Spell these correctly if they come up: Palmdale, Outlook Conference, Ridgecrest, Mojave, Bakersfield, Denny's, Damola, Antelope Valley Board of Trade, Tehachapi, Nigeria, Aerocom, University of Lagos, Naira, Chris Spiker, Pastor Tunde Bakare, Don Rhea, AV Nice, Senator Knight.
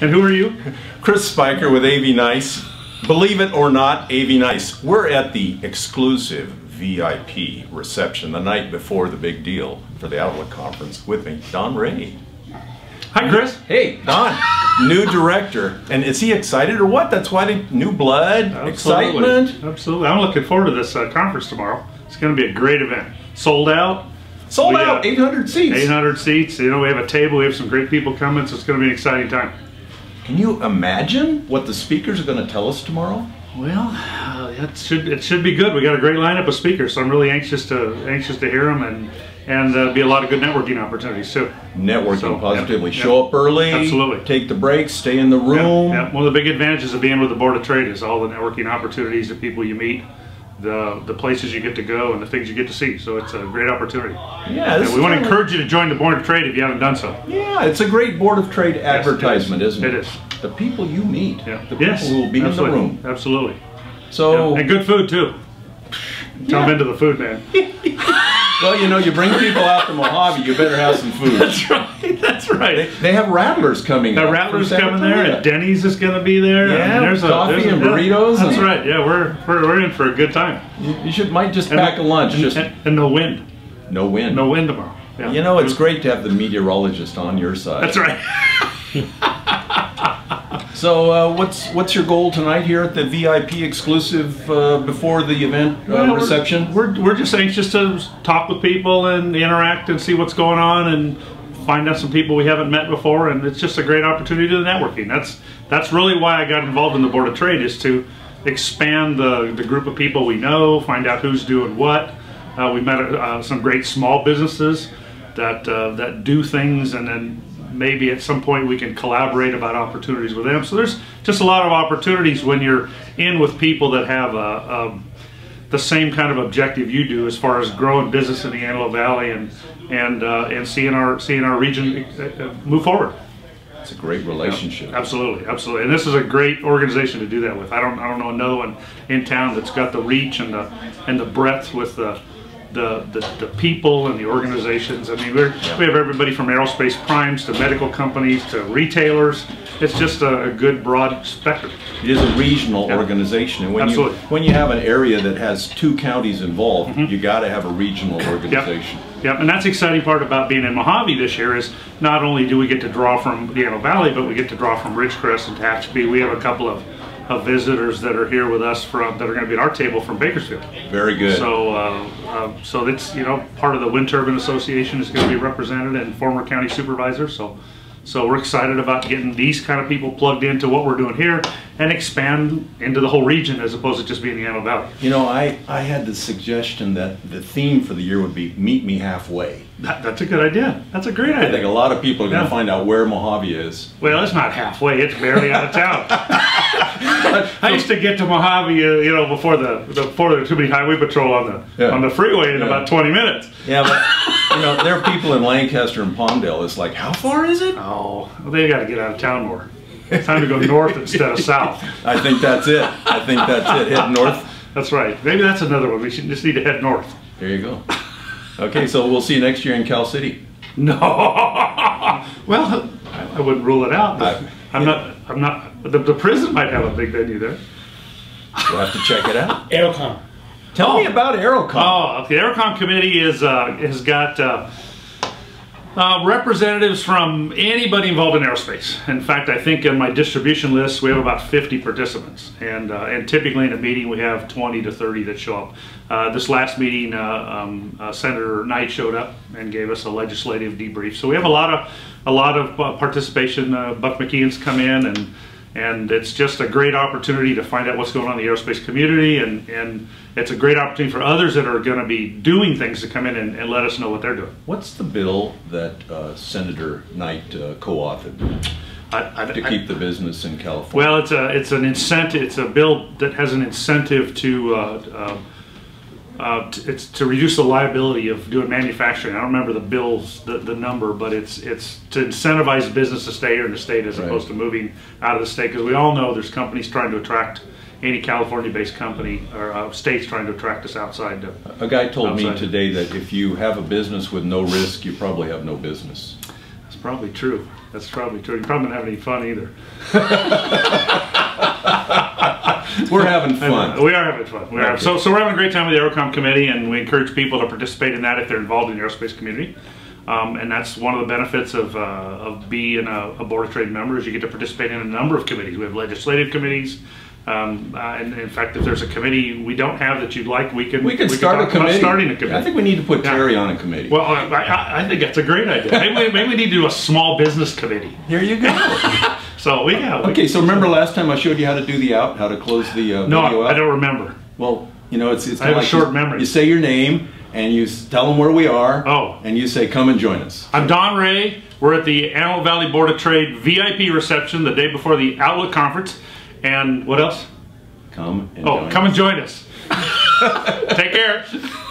And who are you? Chris Spiker with AV Nice. Believe it or not, AV Nice. We're at the exclusive VIP reception the night before the big deal for the Outlook Conference. With me, Don Rhea. Hi, Chris. Hey, Don. New director. And is he excited or what? That's why the new blood, absolutely. Excitement. Absolutely. I'm looking forward to this conference tomorrow. It's going to be a great event. Sold out. Sold out. 800 seats. 800 seats. You know, we have a table. We have some great people coming, so it's going to be an exciting time. Can you imagine what the speakers are going to tell us tomorrow? Well, it should be good. We got a great lineup of speakers, so I'm really anxious to hear them and be a lot of good networking opportunities too. Networking so, positively. Yep. Show up early. Absolutely. Take the breaks. Stay in the room. Yep. One of the big advantages of being with the Board of Trade is all the networking opportunities, the people you meet, the places you get to go, and the things you get to see. So it's a great opportunity. Yeah. And we want to encourage you to join the Board of Trade if you haven't done so. Yeah, it's a great Board of Trade advertisement, isn't it? It is. The people you meet, yeah. The people who will be in the room. Absolutely. So and good food too. Yeah. I'm into the food, man. Well, you know, you bring people out to Mojave, you better have some food. That's right. That's right. They have Rattlers coming. The Rattlers coming there, and Denny's is going to be there. Yeah, and there's coffee and burritos. That's right. Yeah, we're in for a good time. You should might just pack a lunch. And no wind. No wind. No wind tomorrow. Yeah. You know, it's great to have the meteorologist on your side. That's right. So what's your goal tonight here at the VIP exclusive before the event reception? We're just anxious to talk with people and interact and see what's going on and find out some people we haven't met before, and it's just a great opportunity to networking. That's really why I got involved in the Board of Trade, is to expand the group of people we know, find out who's doing what. We met some great small businesses that do things, and then maybe at some point we can collaborate about opportunities with them. So there's just a lot of opportunities when you're in with people that have the same kind of objective you do as far as growing business in the Antelope Valley and seeing our region move forward. It's a great relationship. Yeah, absolutely, absolutely. And this is a great organization to do that with. I don't know no one in town that's got the reach and the breadth with the people and the organizations. I mean, we have everybody from aerospace primes to medical companies to retailers. It's just a good broad spectrum. It is a regional organization, and when you have an area that has two counties involved, you got to have a regional organization. Yep. Yep, and that's the exciting part about being in Mojave this year is not only do we get to draw from the Antelope Valley, but we get to draw from Ridgecrest and Tehachapi. We have a couple of visitors that are here with us that are going to be at our table from Bakersfield. Very good. So, so that's, you know, part of the Wind Turbine Association is going to be represented, and former county supervisor. So we're excited about getting these kind of people plugged into what we're doing here and expand into the whole region as opposed to just being the Antelope Valley. You know, I had the suggestion that the theme for the year would be meet me halfway. That's a good idea. That's a great idea. I think a lot of people are going to find out where Mojave is. Well, it's not halfway. It's barely out of town. I used to get to Mojave, you know, before there were too many highway patrol on the freeway in about 20 minutes. Yeah, but you know, there are people in Lancaster and Palmdale. It's like, how far is it? Oh, well, they got to get out of town more. It's time to go north instead of south. I think that's it. I think that's it. Head north. That's right. Maybe that's another one. We should just need to head north. There you go. Okay, so we'll see you next year in Cal City. No. Well, I wouldn't rule it out. I'm not. The prison might have a big venue there. We'll have to check it out. Aerocom. Tell me about Aerocom. Oh, the Aerocom committee has got representatives from anybody involved in aerospace. In fact, I think in my distribution list we have about 50 participants, and typically in a meeting we have 20 to 30 that show up. This last meeting, Senator Knight showed up and gave us a legislative debrief. So we have a lot of participation. Buck McKeon's come in, and it's just a great opportunity to find out what's going on in the aerospace community, and it's a great opportunity for others that are going to be doing things to come in and let us know what they're doing. What's the bill that Senator Knight co-authored to keep the business in California? Well, it's an incentive. It's a bill that has an incentive to it's to reduce the liability of doing manufacturing. I don't remember the number, but it's to incentivize business to stay here in the state as opposed to moving out of the state, because we all know there's companies trying to attract, any California-based company or states trying to attract us outside. A guy told me today that if you have a business with no risk, you probably have no business. probably true. That's probably true. You're probably not having any fun either. We're having fun. We are having fun. We are. So we're having a great time with the Aerocom committee, and we encourage people to participate in that if they're involved in the aerospace community. And that's one of the benefits of being a Board of Trade member, is you get to participate in a number of committees. We have legislative committees. And in fact, if there's a committee we don't have that you'd like, we can start a committee. I think we need to put Terry on a committee. Well, I think that's a great idea. Maybe we need to do a small business committee. Here you go. So we have. Okay, so remember last time I showed you how to do the out, how to close the video out? I don't remember. Well, you know, it's I have like a short memory. You say your name and you tell them where we are. Oh. And you say, come and join us. I'm Don Rhea. We're at the Antelope Valley Board of Trade VIP reception the day before the Outlook Conference. And what else? Come and join us. Come and join us. Take care.